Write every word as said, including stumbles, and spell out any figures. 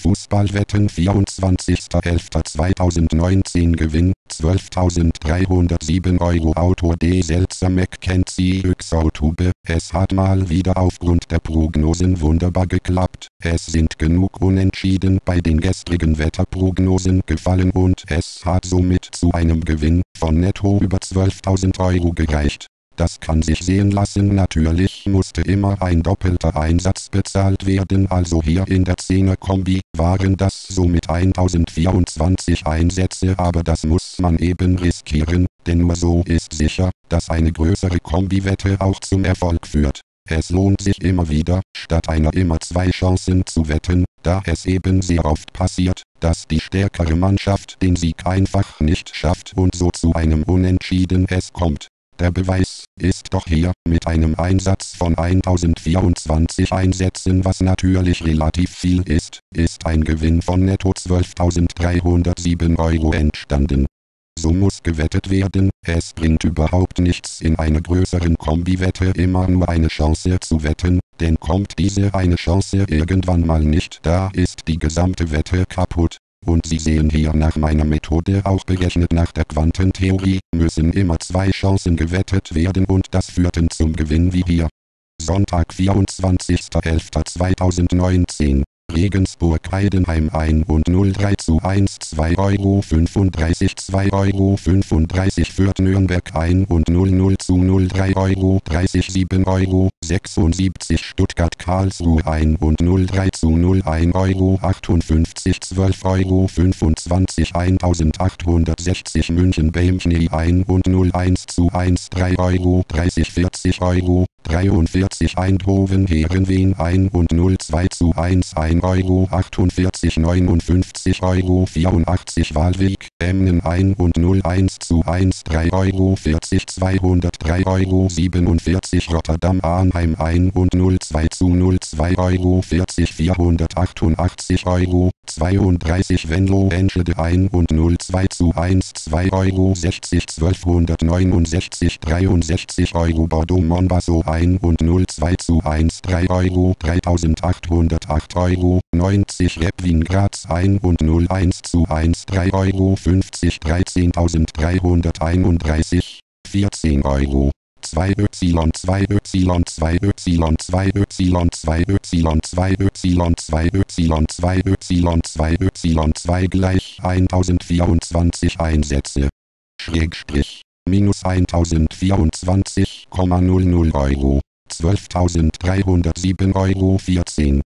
Fußballwetten vierundzwanzigster elfter zweitausendneunzehn Gewinn zwölftausenddreihundertsieben Euro. Autor D. Selzer-McKenzie. Yx-Autobe. Es hat mal wieder aufgrund der Prognosen wunderbar geklappt. Es sind genug Unentschieden bei den gestrigen Wetterprognosen gefallen und es hat somit zu einem Gewinn von netto über zwölftausend Euro gereicht. Das kann sich sehen lassen. Natürlich musste immer ein doppelter Einsatz bezahlt werden, also hier in der Zehner-Kombi waren das somit tausendvierundzwanzig Einsätze, aber das muss man eben riskieren, denn nur so ist sicher, dass eine größere Kombiwette auch zum Erfolg führt. Es lohnt sich immer wieder, statt einer immer zwei Chancen zu wetten, da es eben sehr oft passiert, dass die stärkere Mannschaft den Sieg einfach nicht schafft und so zu einem Unentschieden es kommt. Der Beweis ist doch hier mit einem Einsatz von tausendvierundzwanzig Einsätzen, was natürlich relativ viel ist, ist ein Gewinn von netto zwölftausenddreihundertsieben Euro entstanden. So muss gewettet werden, es bringt überhaupt nichts, in einer größeren Kombiwette immer nur eine Chance zu wetten, denn kommt diese eine Chance irgendwann mal nicht, da ist die gesamte Wette kaputt. Und Sie sehen hier nach meiner Methode auch berechnet nach der Quantentheorie, müssen immer zwei Chancen gewettet werden und das führten zum Gewinn wie hier. Sonntag vierundzwanzigster elfter zweitausendneunzehn, Regensburg Heidenheim eins zu null drei zu eins, zwei Euro fünfunddreißig, zwei Euro fünfunddreißig führt Nürnberg eins zu null zu null drei Euro, sieben Euro sechsundsiebzig Stuttgart Karlsruhe eins zu null drei zu null, ein Euro achtundfünfzig, zwölf Euro fünfundzwanzig achtzehnhundertsechzig München BayMchnII eins zu null eins zu eins, drei Euro dreißig, vierzig Euro dreiundvierzig Eindhoven Heerenveen eins zu null zwei zu eins, ein Euro achtundvierzig, neunundfünfzig Euro vierundachtzig Waalwijk Emmen eins zu null eins zu eins, drei Euro vierzig, zweihundertdrei Euro siebenundvierzig Rotterdam Arnheim eins zu null zwei zu null, zwei Euro vierzig, vierhundertachtundachtzig Euro zweiunddreißig Venlo Enschede eins zu null zwei zu eins, zwei Euro sechzig, zwölfhundertneunundsechzig, dreiundsechzig Euro Bordeaux Monbaco eins zu null zwei zu eins, drei Euro, dreitausendachthundertacht Euro, neunzig RapWien Graz eins zu null eins zu eins, drei Euro fünfzig, dreizehntausenddreihunderteinunddreißig, vierzehn Euro. zwei Y zwei Y zwei Y zwei Y zwei Y zwei Y zwei Y zwei Y zwei Y zwei Y zwei gleich tausendvierundzwanzig Einsätze. Schrägstrich. Minus tausendvierundzwanzig Euro. zwölftausenddreihundertsieben Euro vierzehn.